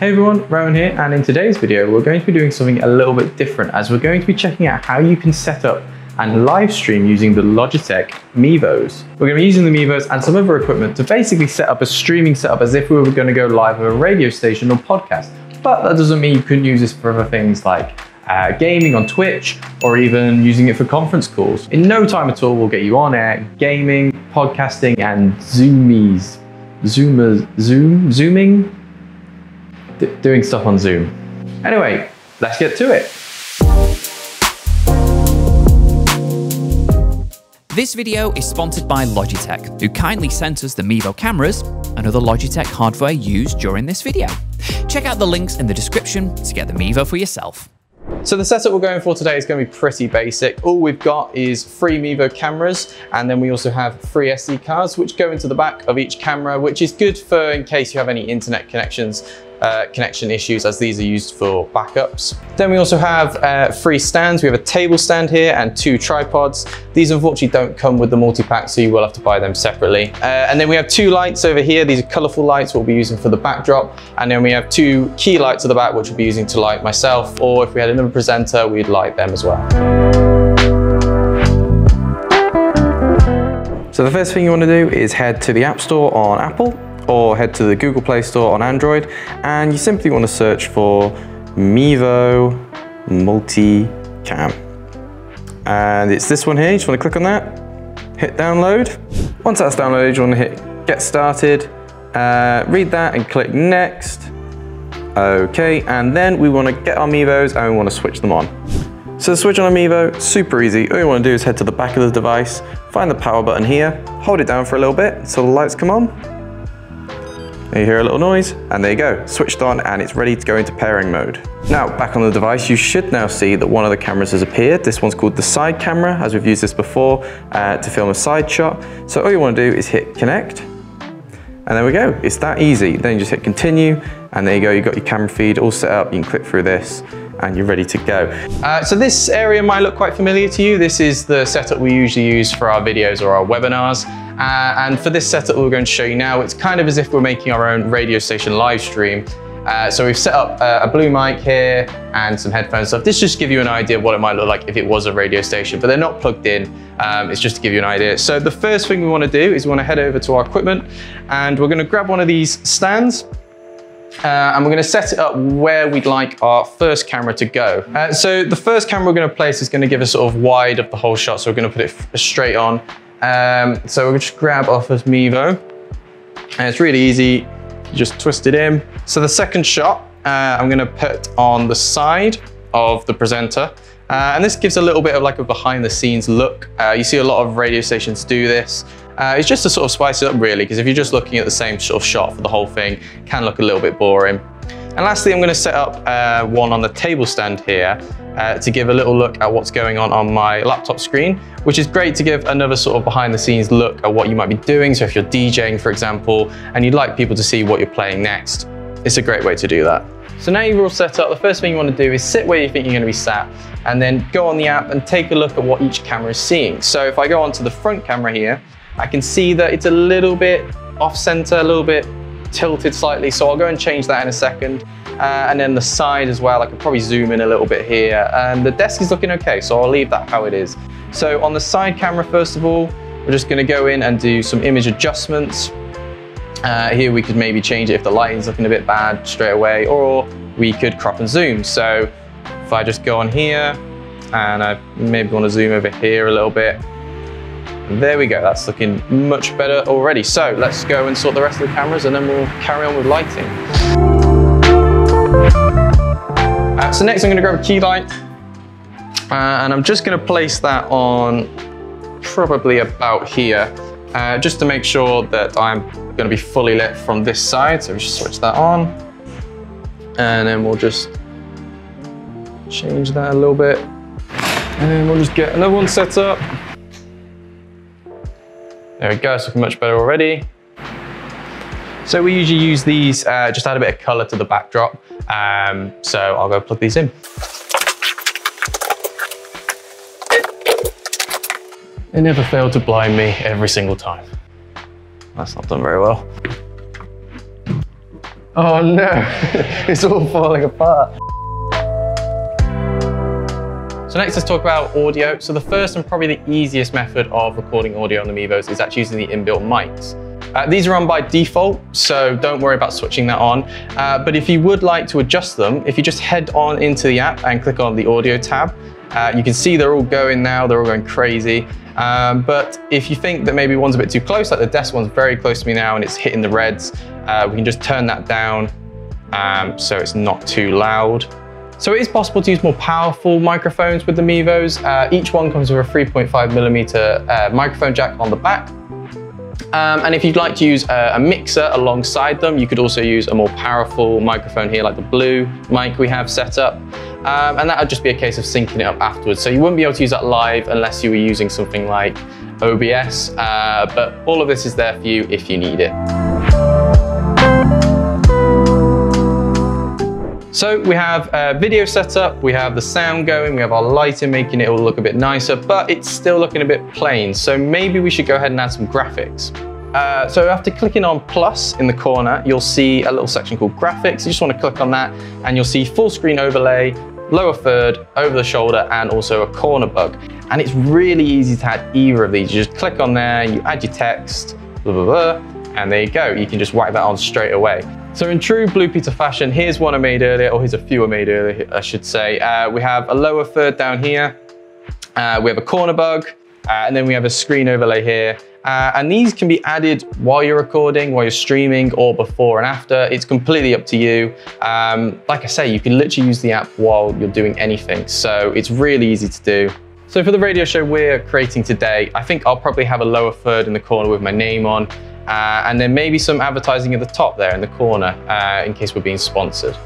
Hey everyone, Rowan here, and in today's video we're going to be doing something a little bit different as we're going to be checking out how you can set up and live stream using the Logitech Mevos. We're going to be using the Mevos and some other equipment to basically set up a streaming setup as if we were going to go live at a radio station or podcast, but that doesn't mean you couldn't use this for other things like gaming on Twitch or even using it for conference calls. In no time at all, we'll get you on air, gaming, podcasting, and zooming? Doing stuff on Zoom. Anyway, let's get to it. This video is sponsored by Logitech, who kindly sent us the Mevo cameras and other Logitech hardware used during this video. Check out the links in the description to get the Mevo for yourself. So the setup we're going for today is going to be pretty basic. All we've got is 3 Mevo cameras, and then we also have 3 SD cards which go into the back of each camera, which is good for in case you have any internet connection issues, as these are used for backups. Then we also have 3 stands. We have a table stand here and 2 tripods. These unfortunately don't come with the multi-pack, so you will have to buy them separately. And then we have 2 lights over here. These are colorful lights we'll be using for the backdrop. And then we have 2 key lights at the back, which we'll be using to light myself, or if we had another presenter, we'd light them as well. So the first thing you want to do is head to the App Store on Apple, or head to the Google Play Store on Android, and you simply want to search for Mevo Multicam. And it's this one here. You just want to click on that, hit download. Once that's downloaded, you want to hit get started, read that and click next. Okay, and then we want to get our Mevos and we want to switch them on. So to switch on a Mevo, super easy. All you want to do is head to the back of the device, find the power button here, hold it down for a little bit so the lights come on. You hear a little noise, and there you go, switched on and it's ready to go into pairing mode. Now, back on the device, you should now see that one of the cameras has appeared. This one's called the side camera, as we've used this before to film a side shot. So all you want to do is hit connect, and there we go, it's that easy. Then you just hit continue, and there you go, you've got your camera feed all set up, you can click through this, and you're ready to go. So this area might look quite familiar to you. This is the setup we usually use for our videos or our webinars. And for this setup we're going to show you now, it's kind of as if we're making our own radio station live stream. So we've set up a Blue mic here and some headphones stuff. This just gives you an idea of what it might look like if it was a radio station, but they're not plugged in. It's just to give you an idea. So the first thing we want to do is we want to head over to our equipment, and we're going to grab one of these stands. And we're going to set it up where we'd like our first camera to go. So the first camera we're going to place is going to give us sort of wide of the whole shot. So we're going to put it straight on. So we'll just grab off of Mevo, and it's really easy. You just twist it in. So the second shot, I'm going to put on the side of the presenter. And this gives a little bit of like a behind the scenes look. You see a lot of radio stations do this. It's just to sort of spice it up really, because if you're just looking at the same sort of shot for the whole thing, it can look a little bit boring. And lastly, I'm going to set up one on the table stand here to give a little look at what's going on my laptop screen, which is great to give another sort of behind the scenes look at what you might be doing. So if you're DJing, for example, and you'd like people to see what you're playing next, it's a great way to do that. So now you're all set up, the first thing you want to do is sit where you think you're going to be sat, and then go on the app and take a look at what each camera is seeing. So if I go onto the front camera here, I can see that it's a little bit off center, a little bit tilted slightly. So I'll go and change that in a second. And then the side as well, I could probably zoom in a little bit here. And the desk is looking okay, so I'll leave that how it is. So on the side camera, first of all, we're just gonna go in and do some image adjustments. Here we could maybe change it if the lighting's looking a bit bad straight away, or we could crop and zoom. So if I just go on here, and I maybe wanna zoom over here a little bit. There we go, that's looking much better already. So let's go and sort the rest of the cameras and then we'll carry on with lighting. So next I'm gonna grab a key light and I'm just gonna place that on probably about here just to make sure that I'm gonna be fully lit from this side. So we just switch that on and then we'll just change that a little bit and then we'll just get another one set up. There we go, it's looking much better already. So we usually use these, just add a bit of color to the backdrop. So I'll go plug these in. They never fail to blind me every single time. That's not done very well. Oh no, it's all falling apart. So next, let's talk about audio. So the first and probably the easiest method of recording audio on the Mevos is actually using the inbuilt mics. These are on by default, so don't worry about switching that on. But if you would like to adjust them, if you just head on into the app and click on the audio tab, you can see they're all going now, they're all going crazy. But if you think that maybe one's a bit too close, like the desk one's very close to me now and it's hitting the reds, we can just turn that down so it's not too loud. So it is possible to use more powerful microphones with the Mevos. Each one comes with a 3.5mm microphone jack on the back. And if you'd like to use a mixer alongside them, you could also use a more powerful microphone here, like the blue mic we have set up. And that would just be a case of syncing it up afterwards. So you wouldn't be able to use that live unless you were using something like OBS. But all of this is there for you if you need it. So we have a video set up, we have the sound going, we have our lighting making it all look a bit nicer, but it's still looking a bit plain. So maybe we should go ahead and add some graphics. So after clicking on plus in the corner, you'll see a little section called graphics. You just want to click on that and you'll see full screen overlay, lower third, over the shoulder, and also a corner bug. And it's really easy to add either of these. You just click on there, you add your text, blah, blah, blah, and there you go. You can just whack that on straight away. So in true Blue Peter fashion, here's one I made earlier, or here's a few I made earlier, I should say. We have a lower third down here, we have a corner bug, and then we have a screen overlay here. And these can be added while you're recording, while you're streaming, or before and after. It's completely up to you. Like I say, you can literally use the app while you're doing anything. So it's really easy to do. So for the radio show we're creating today, I think I'll probably have a lower third in the corner with my name on. And then maybe some advertising at the top there in the corner in case we're being sponsored.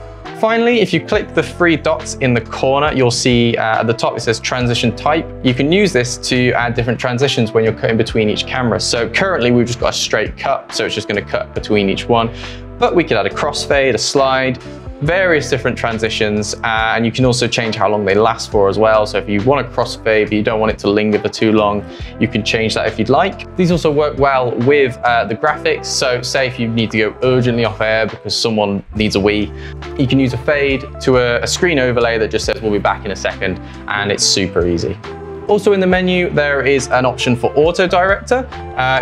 Finally, if you click the three dots in the corner, you'll see at the top it says transition type. You can use this to add different transitions when you're cutting between each camera. So currently we've just got a straight cut, so it's just going to cut between each one. But we could add a crossfade, a slide, various different transitions, and you can also change how long they last for as well. So if you want a crossfade, but you don't want it to linger for too long, you can change that if you'd like. These also work well with the graphics. So say if you need to go urgently off air because someone needs a wee, you can use a fade to a screen overlay that just says we'll be back in a second, and it's super easy. Also in the menu, there is an option for auto director.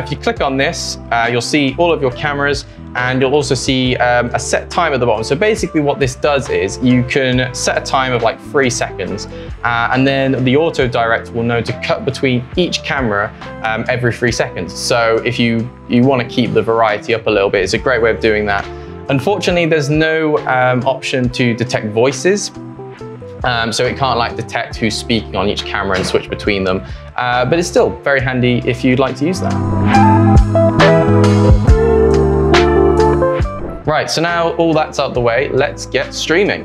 If you click on this, you'll see all of your cameras, and you'll also see a set time at the bottom. So basically what this does is you can set a time of like 3 seconds, and then the auto direct will know to cut between each camera every 3 seconds. So if you want to keep the variety up a little bit, it's a great way of doing that. Unfortunately, there's no option to detect voices. So it can't like detect who's speaking on each camera and switch between them. But it's still very handy if you'd like to use that. Right, so now all that's out the way, let's get streaming.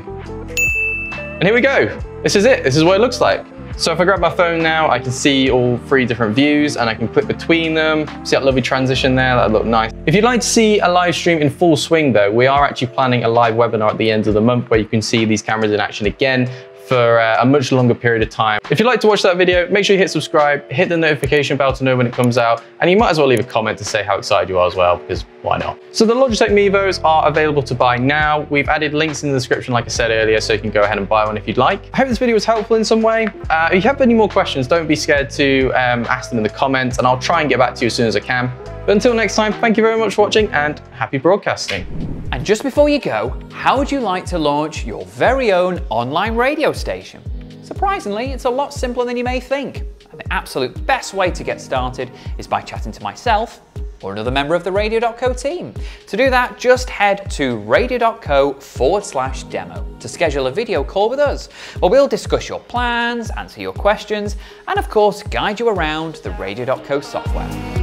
And here we go. This is it. This is what it looks like. So if I grab my phone now, I can see all 3 different views and I can click between them. See that lovely transition there? That looked nice. If you'd like to see a live stream in full swing though, we are actually planning a live webinar at the end of the month where you can see these cameras in action again for a much longer period of time. If you'd like to watch that video, make sure you hit subscribe, hit the notification bell to know when it comes out, and you might as well leave a comment to say how excited you are as well, because why not? So the Logitech Mevos are available to buy now. We've added links in the description, like I said earlier, so you can go ahead and buy one if you'd like. I hope this video was helpful in some way. If you have any more questions, don't be scared to ask them in the comments, and I'll try and get back to you as soon as I can. But until next time, thank you very much for watching and happy broadcasting. And just before you go, how would you like to launch your very own online radio station? Surprisingly, it's a lot simpler than you may think. And the absolute best way to get started is by chatting to myself or another member of the Radio.co team. To do that, just head to radio.co/demo to schedule a video call with us, where we'll discuss your plans, answer your questions, and of course, guide you around the Radio.co software.